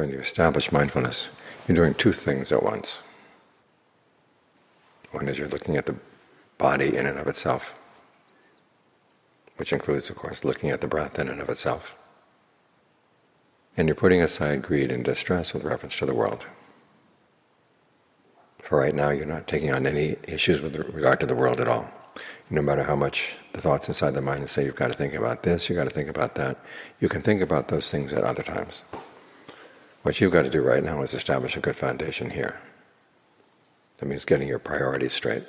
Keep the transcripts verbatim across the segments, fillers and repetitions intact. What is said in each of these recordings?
When you establish mindfulness, you're doing two things at once. One is you're looking at the body in and of itself, which includes, of course, looking at the breath in and of itself. And you're putting aside greed and distress with reference to the world. For right now, you're not taking on any issues with regard to the world at all. No matter how much the thoughts inside the mind say, you've got to think about this, you've got to think about that, you can think about those things at other times. What you've got to do right now is establish a good foundation here. That means getting your priorities straight.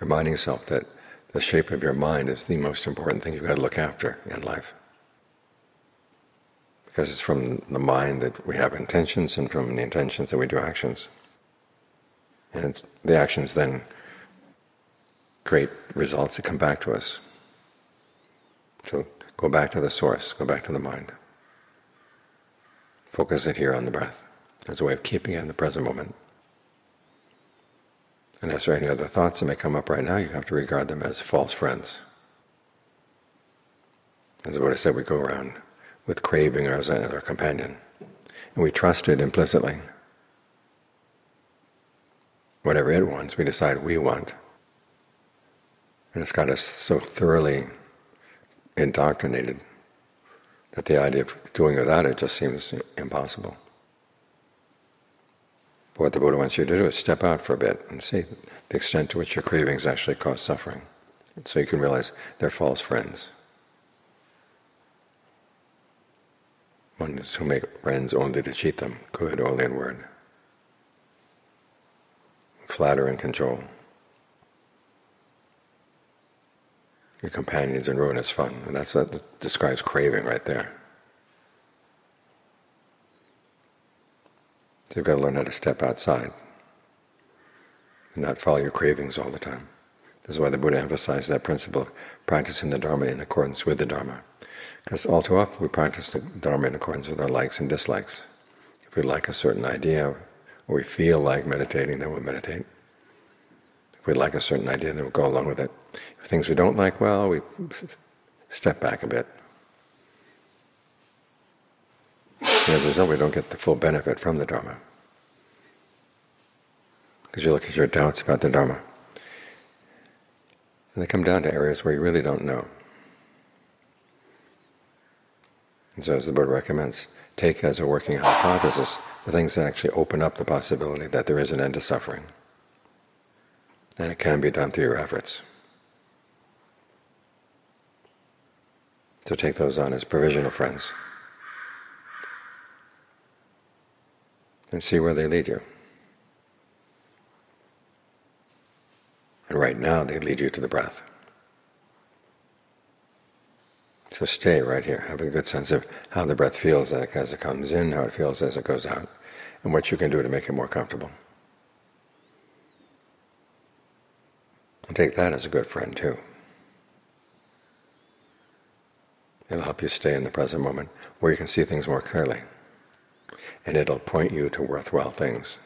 Reminding yourself that the shape of your mind is the most important thing you've got to look after in life. Because it's from the mind that we have intentions, and from the intentions that we do actions. And it's the actions then create results that come back to us. So go back to the source, go back to the mind. Focus it here on the breath as a way of keeping it in the present moment. And as for any other thoughts that may come up right now, you have to regard them as false friends. As the Buddha said, we go around with craving as our companion, and we trust it implicitly. Whatever it wants, we decide we want. And it's got us so thoroughly indoctrinated that the idea of doing without it just seems impossible. But what the Buddha wants you to do is step out for a bit and see the extent to which your cravings actually cause suffering, so you can realize they're false friends. One is who make friends only to cheat them, good only in word, flatter and control. Your companions in ruinous fun, and that's what that describes craving right there. So you've got to learn how to step outside and not follow your cravings all the time. This is why the Buddha emphasized that principle of practicing the Dharma in accordance with the Dharma. Because all too often we practice the Dharma in accordance with our likes and dislikes. If we like a certain idea, or we feel like meditating, then we'll meditate. If we like a certain idea, then we'll go along with it. If things we don't like, well, we step back a bit. And as a result, we don't get the full benefit from the Dharma. Because you look at your doubts about the Dharma, and they come down to areas where you really don't know. And so, as the Buddha recommends, take as a working hypothesis the things that actually open up the possibility that there is an end to suffering. And it can be done through your efforts. So take those on as provisional friends and see where they lead you. And right now they lead you to the breath. So stay right here, have a good sense of how the breath feels as it comes in, how it feels as it goes out, and what you can do to make it more comfortable. And take that as a good friend too. It'll help you stay in the present moment where you can see things more clearly. And it'll point you to worthwhile things.